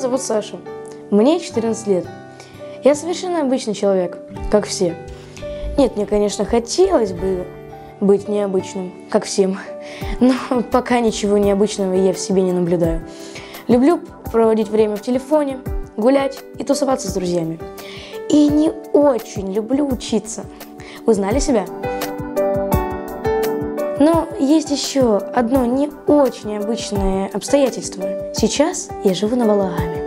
зовут Саша, мне 14 лет. Я совершенно обычный человек, как все. Нет, мне, конечно, хотелось бы быть необычным, как всем, но пока ничего необычного я в себе не наблюдаю. Люблю проводить время в телефоне, гулять и тусоваться с друзьями. И не очень люблю учиться. Узнали себя? Но есть еще одно не очень необычное обстоятельство. Сейчас я живу на Валааме.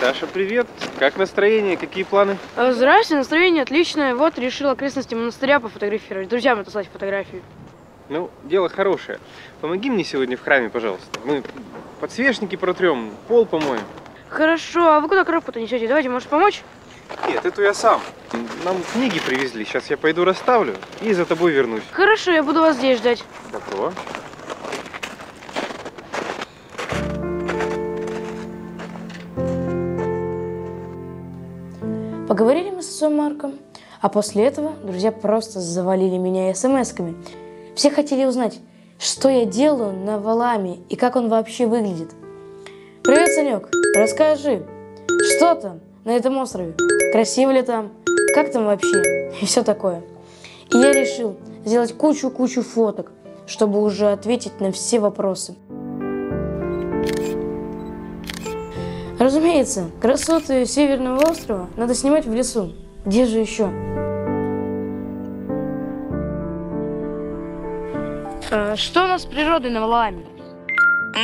Саша, привет! Как настроение? Какие планы? Здравствуйте, настроение отличное. Вот, решил окрестности монастыря пофотографировать. Друзьям отослать фотографии. Ну, дело хорошее. Помоги мне сегодня в храме, пожалуйста. Мы подсвечники протрем, пол помоем. Хорошо, а вы куда коробку-то несете? Давайте, можешь помочь? Нет, это я сам. Нам книги привезли. Сейчас я пойду расставлю и за тобой вернусь. Хорошо, я буду вас здесь ждать. Готово. Поговорили мы с отцом Марком, а после этого друзья просто завалили меня смс-ками. Все хотели узнать, что я делаю на Валааме и как он вообще выглядит. Привет, Санек, расскажи, что там на этом острове? Красиво ли там? Как там вообще? И все такое. И я решил сделать кучу фоток, чтобы уже ответить на все вопросы. Разумеется, красоты Северного острова надо снимать в лесу. Где же еще? Что у нас с природой на Валааме?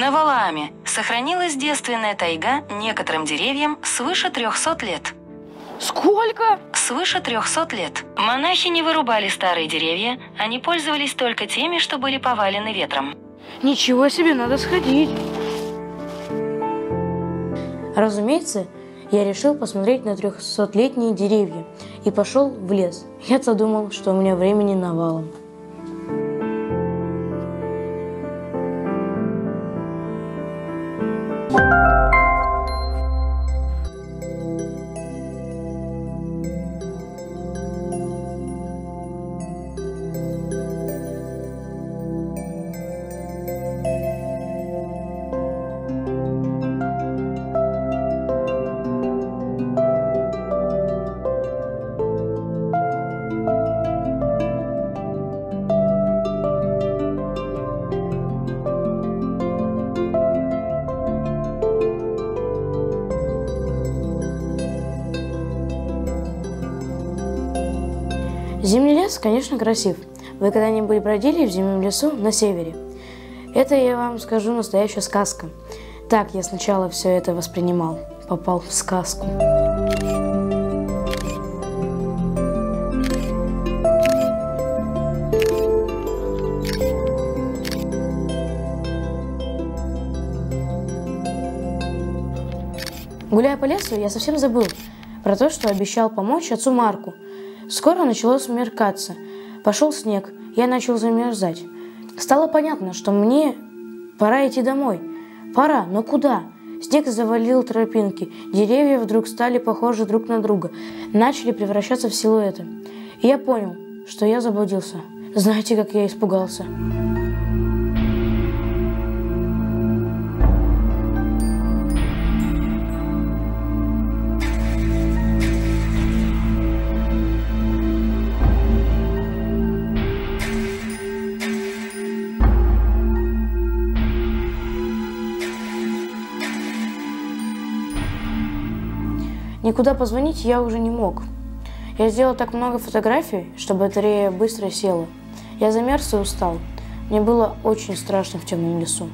На Валааме сохранилась девственная тайга некоторым деревьям свыше 300 лет. Сколько? Свыше 300 лет. Монахи не вырубали старые деревья, они пользовались только теми, что были повалены ветром. Ничего себе, надо сходить. Разумеется, я решил посмотреть на 300-летние деревья и пошел в лес. Я-то думал, что у меня времени навалом. Зимний лес, конечно, красив. Вы когда-нибудь бродили в зимнем лесу на севере? Это, я вам скажу, настоящая сказка. Так я сначала все это воспринимал. Попал в сказку. Гуляя по лесу, я совсем забыл про то, что обещал помочь отцу Марку. Скоро начало смеркаться. Пошел снег, я начал замерзать. Стало понятно, что мне пора идти домой. Пора, но куда? Снег завалил тропинки. Деревья вдруг стали похожи друг на друга. Начали превращаться в силуэты. И я понял, что я заблудился. Знаете, как я испугался? Никуда позвонить я уже не мог. Я сделал так много фотографий, что батарея быстро села. Я замерз и устал. Мне было очень страшно в темном лесу.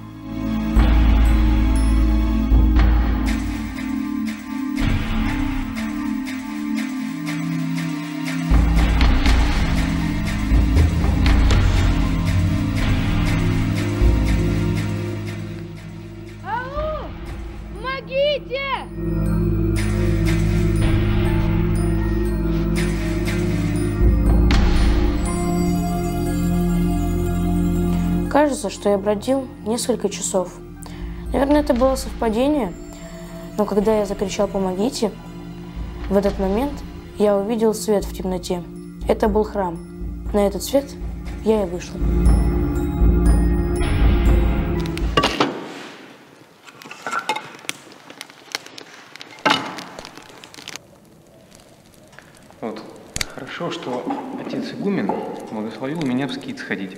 кажется, что я бродил несколько часов. Наверное, это было совпадение, но когда я закричал «Помогите!», в этот момент я увидел свет в темноте. Это был храм. На этот свет я и вышел. Вот. Хорошо, что отец Игумен благословил меня в скит сходить,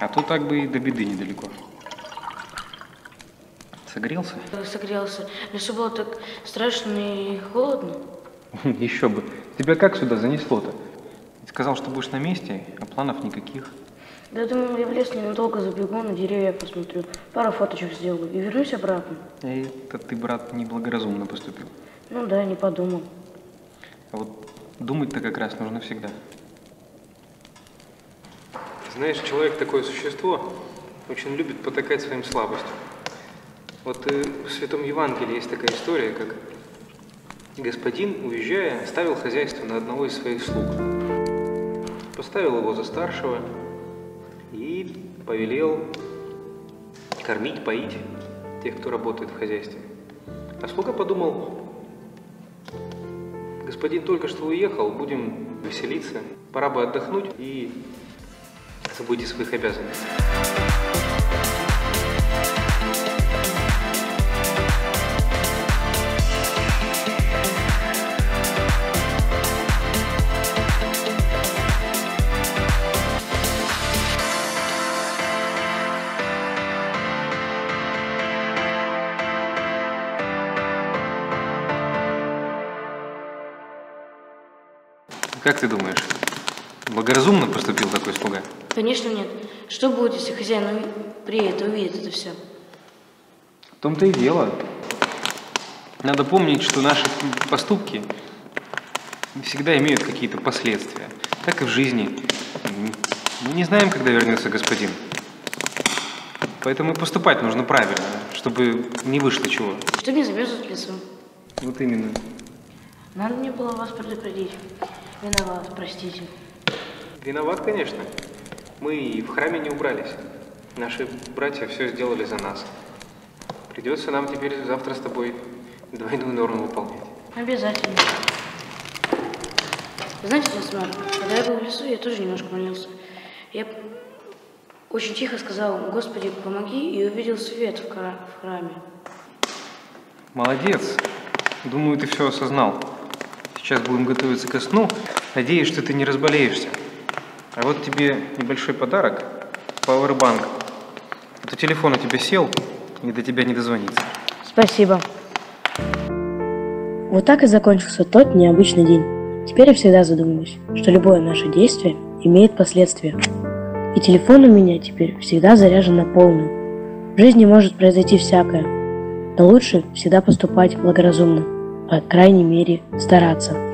а то так бы и до беды недалеко. Согрелся? Согрелся. В лесу было так страшно и холодно. Еще бы. Тебя как сюда занесло-то? Сказал, что будешь на месте, а планов никаких. Да, думаю, я в лес ненадолго забегу, на деревья посмотрю, пару фоточек сделаю и вернусь обратно. Это ты, брат, неблагоразумно поступил. Ну да, не подумал. А вот думать-то как раз нужно всегда. Знаешь, человек такое существо, очень любит потакать своим слабостям. Вот в Святом Евангелии есть такая история, как господин, уезжая, оставил хозяйство на одного из своих слуг. Поставил его за старшего и повелел кормить, поить тех, кто работает в хозяйстве. А слуга подумал: господин только что уехал, будем веселиться, пора бы отдохнуть и забыть о своих обязанностях. Как ты думаешь, благоразумно поступил такой слуга? Конечно нет. Что будет, если хозяин приедет и увидит это все? В том-то и дело. Надо помнить, что наши поступки всегда имеют какие-то последствия. Так и в жизни. Мы не знаем, когда вернется господин. Поэтому поступать нужно правильно, чтобы не вышло чего. Чтобы не замерзнуть лесом. Вот именно. Надо мне было вас предупредить. Виноват, простите. Виноват, конечно. Мы и в храме не убрались. Наши братья все сделали за нас. Придется нам теперь завтра с тобой двойную норму выполнять. Обязательно. Знаете, Сомарк, когда я был в лесу, я тоже немножко молился. Я очень тихо сказал: «Господи, помоги!» и увидел свет в храме. Молодец. Думаю, ты все осознал. Сейчас будем готовиться ко сну. Надеюсь, что ты не разболеешься. А вот тебе небольшой подарок. Пауэрбанк. А то телефон у тебя сел, и до тебя не дозвонится. Спасибо. Вот так и закончился тот необычный день. Теперь я всегда задумываюсь, что любое наше действие имеет последствия. И телефон у меня теперь всегда заряжен на полную. В жизни может произойти всякое, но лучше всегда поступать благоразумно. По крайней мере, стараться.